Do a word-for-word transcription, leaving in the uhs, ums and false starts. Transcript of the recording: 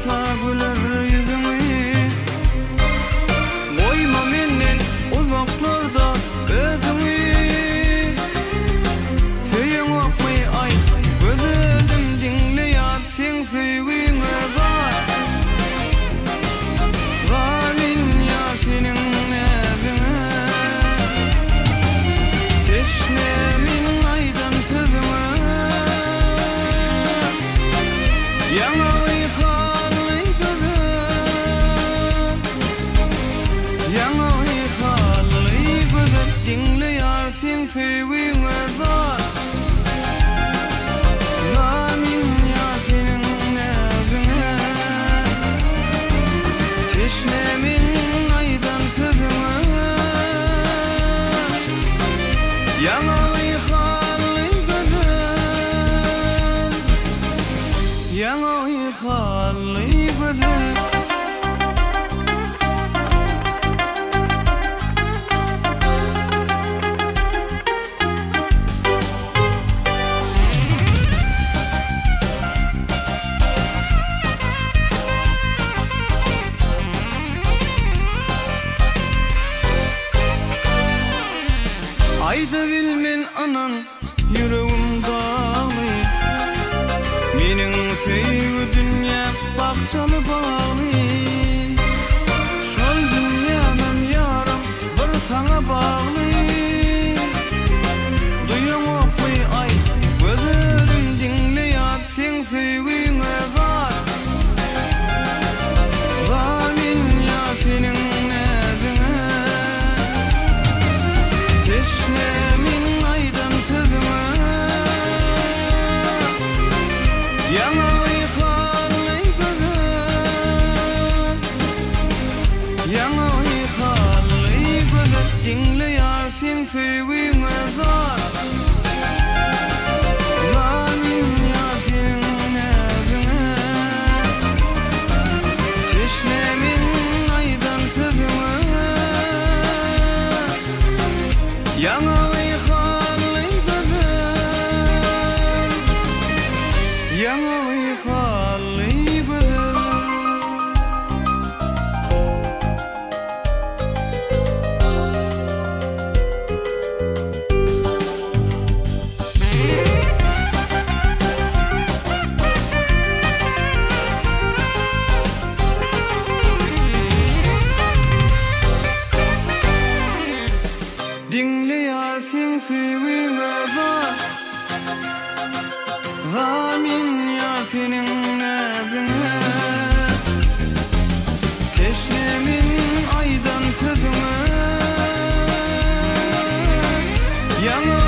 asla güler yüzümü. Koyma menden uzaklarda özümü. Söyün okmayı ay özüm dinleyen sen sevgin var. Zalim ya senin evine. Teşnemin aydan sözüme. Ayda bilmen anan yüreğim dağlı. Menin sevgi dünya bahçamı bağlı. Şol dünyamın yaram bir sana bağlı. Duyun okuy ay gözlerim dinleyen sen sevgine var. Zalim ya senin. Teşnemin aydan sözüme. Yanalı halı gözüm. Yanalı halı gözüm. Dinleyen sen sevgime zar. Zalim ya senin evine. Teşnemin aydan sözüme. Yanalı halı gözüm. Yanalı halı gözüm. Teşnemin aydan sözüme. Yanı